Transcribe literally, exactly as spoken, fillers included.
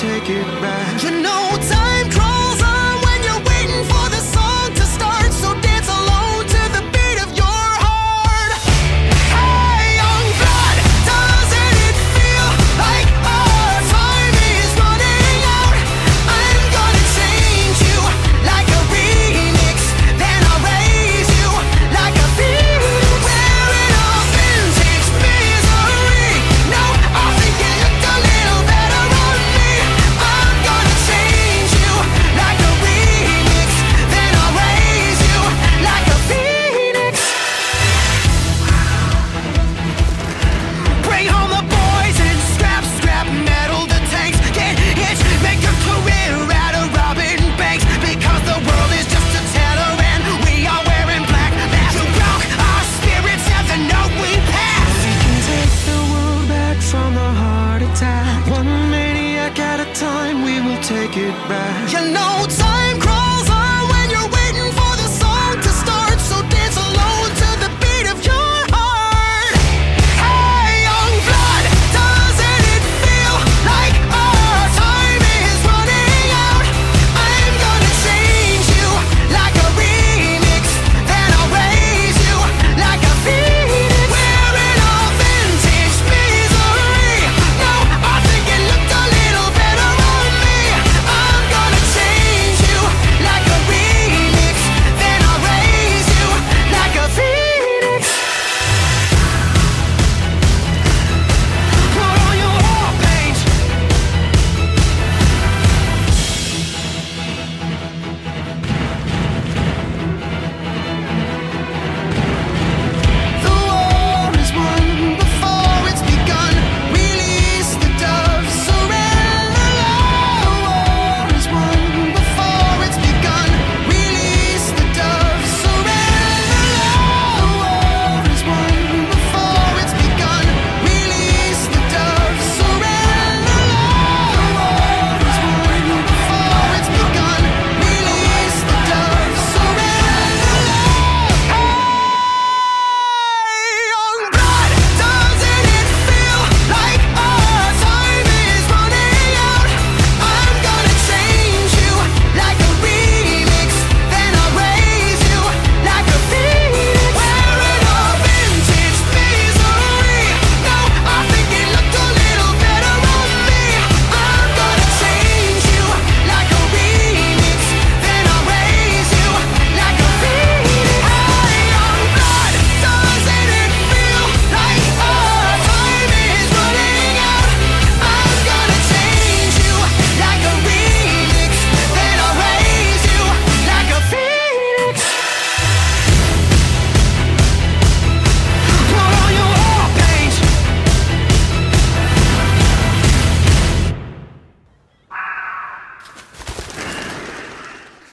take it back. You know time crawls on when you're waiting for the song to start, so dance alone to the beat of your heart. Hey young blood, doesn't it feel like our time is running out? I'm gonna change you like a remix, then I'll raise you like a phoenix. Where it all ends, it's misery. No, I think you looked a little better on me. I'm gonna change you like a remix, then I'll raise you like a phoenix. Bring home the boys and scrap, scrap metal. The tanks get hit, make a career out of robbing banks, because the world is just a teller and we are wearing black masks. You broke our spirits and the note we passed. We can take the world back from a heart attack, one maniac at a time. We will take it back. You know time